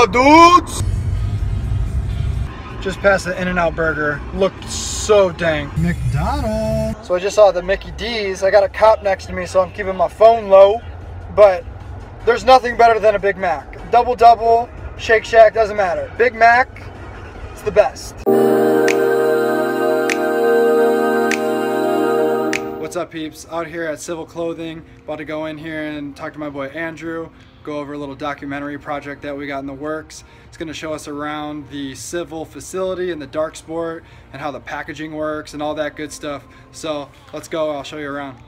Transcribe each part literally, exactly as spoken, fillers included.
up, dudes? Just past the In-N-Out Burger. Looked so dang. McDonald's. So I just saw the Mickey D's. I got a cop next to me, so I'm keeping my phone low. But there's nothing better than a Big Mac. Double Double, Shake Shack, doesn't matter. Big Mac, it's the best. What's up, peeps? Out here at Civil Clothing, about to go in here and talk to my boy Andrew, go over a little documentary project that we got in the works. It's going to show us around the Civil facility and the Darc Sport and how the packaging works and all that good stuff. So let's go, I'll show you around.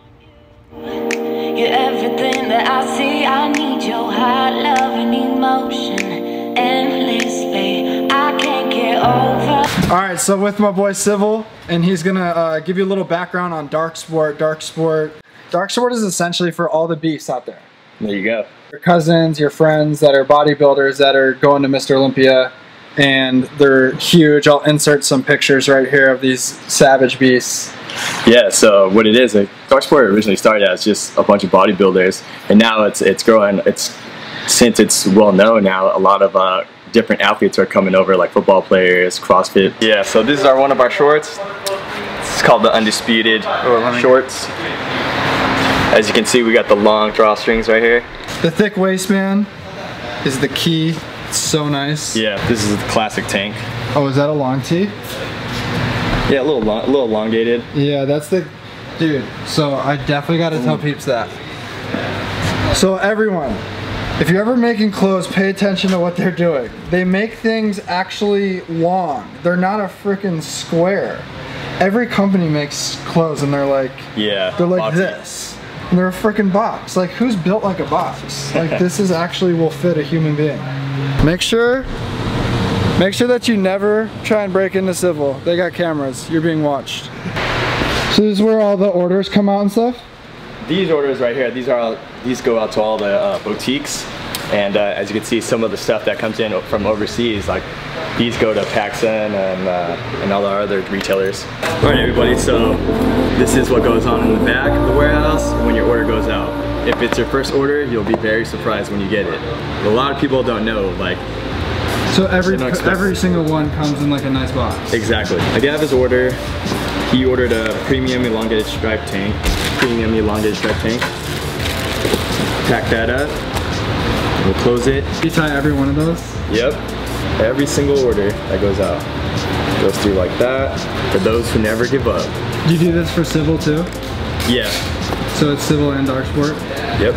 You're everything that I see. I need your heart, love, and emotion endlessly. I can't get over. Alright, so with my boy Civil, and he's gonna uh, give you a little background on Darc Sport. Darc Sport Darc Sport is essentially for all the beasts out there. There you go. Your cousins, your friends that are bodybuilders that are going to Mister Olympia, and they're huge. I'll insert some pictures right here of these savage beasts. Yeah, so what it is, Darc Sport originally started as just a bunch of bodybuilders, and now it's it's growing. It's since it's well known now, a lot of uh, different athletes are coming over, like football players, CrossFit. Yeah, so this is our one of our shorts. It's called the Undisputed Shorts. As you can see, we got the long drawstrings right here. The thick waistband is the key. It's so nice. Yeah, this is the classic tank. Oh, is that a long tee? Yeah, a little, long, a little elongated. Yeah, that's the, dude, so I definitely gotta tell peeps that. So everyone, if you're ever making clothes, pay attention to what they're doing. They make things actually long. They're not a freaking square. Every company makes clothes and they're like, yeah, they're like boxy. This. And they're a freaking box. Like, who's built like a box? Like, this is actually will fit a human being. Make sure Make sure that you never try and break into Civil. They got cameras. You're being watched. So this is where all the orders come out and stuff? These orders right here, these are all, these go out to all the uh, boutiques. And uh, as you can see, some of the stuff that comes in from overseas, like these go to PacSun and, uh, and all the other retailers. All right, everybody, so this is what goes on in the back of the warehouse when your order goes out. If it's your first order, you'll be very surprised when you get it. A lot of people don't know, like, So every every single one comes in like a nice box. Exactly. I have his order. He ordered a premium elongated striped tank. Premium elongated striped tank. Pack that up. We'll close it. You tie every one of those? Yep. Every single order that goes out goes through like that. For those who never give up. Do you do this for Civil too? Yeah. So it's Civil and Darc Sport? Yep.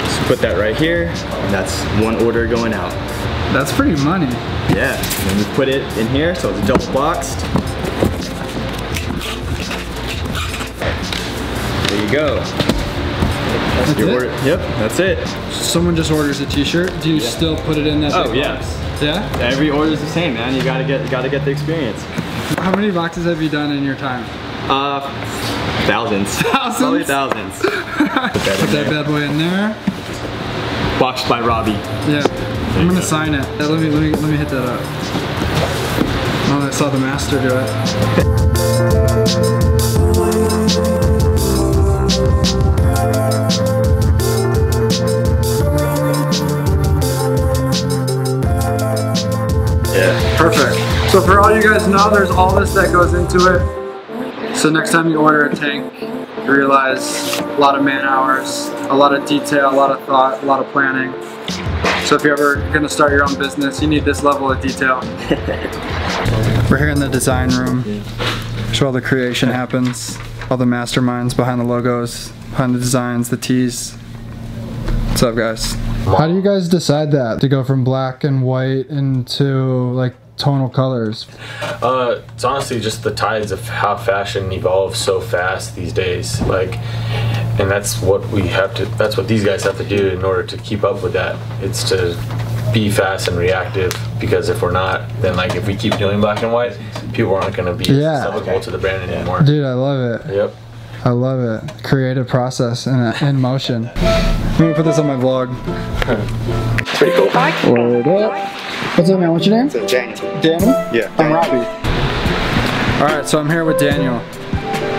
Just put that right here, and that's one order going out. That's pretty money. Yeah, and we put it in here, so it's double boxed. There you go. That's, that's your it? Order. Yep, that's it. Someone just orders a T-shirt. Do you yeah. still put it in that? Oh yeah, box? yeah. Every order is the same, man. You gotta get, you gotta get the experience. How many boxes have you done in your time? Uh, thousands. Thousands. Probably thousands. Put that, put that bad boy in there. Boxed by Robbie. Yeah. I'm gonna sign it. Let me, let me let me hit that up. Oh, I saw the master do it. Yeah. Perfect. So for all you guys know, there's all this that goes into it. So next time you order a tank, you realize a lot of man hours, a lot of detail, a lot of thought, a lot of planning. So if you're ever going to start your own business, you need this level of detail. We're here in the design room. That's where all the creation happens. All the masterminds behind the logos, behind the designs, the tees. What's up, guys? How do you guys decide that? To go from black and white into like tonal colors? Uh, it's honestly just the tides of how fashion evolves so fast these days. Like. And that's what we have to, that's what these guys have to do in order to keep up with that. It's to be fast and reactive, because if we're not, then like if we keep doing black and white, people aren't going to be yeah. susceptible to the brand anymore. Dude, I love it. Yep. I love it. Creative process in, in motion. I'm going to put this on my vlog. It's pretty cool. Word up. What's up, man? What's your name? So, Daniel. Daniel? Yeah. I'm Robbie. Alright, so I'm here with Daniel.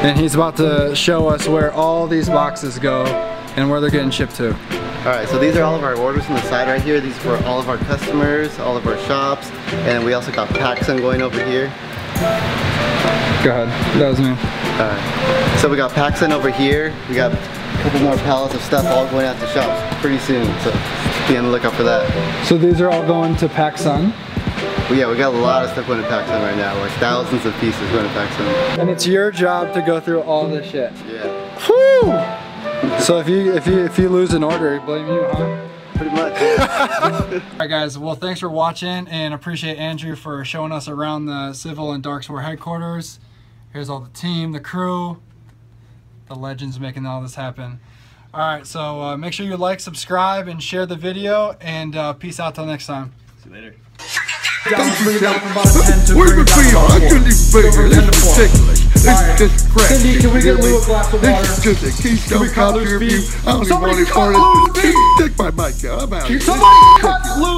And he's about to show us where all these boxes go and where they're getting shipped to. Alright, so these are all of our orders on the side right here. These are for all of our customers, all of our shops, and we also got PacSun going over here. Go ahead, that was me. Alright, so we got PacSun over here. We got a couple more pallets of stuff all going out to shops pretty soon, so be on the lookout for that. So these are all going to PacSun? Well, yeah, we got a lot of stuff going to PacSun right now, like thousands of pieces going to PacSun. And it's your job to go through all this shit. Yeah. Whew! So if you if you if you lose an order, blame you, huh? Pretty much. Alright guys, well thanks for watching and appreciate Andrew for showing us around the Civil and Darc Sport headquarters. Here's all the team, the crew, the legends making all this happen. Alright, so uh, make sure you like, subscribe, and share the video, and uh, peace out till next time. See you later. It's just crap. Cindy, can we get a little glass of water? This is just a keystone cop interview. I don't even want it for it. Take my mic out. I'm out. Somebody cut loose.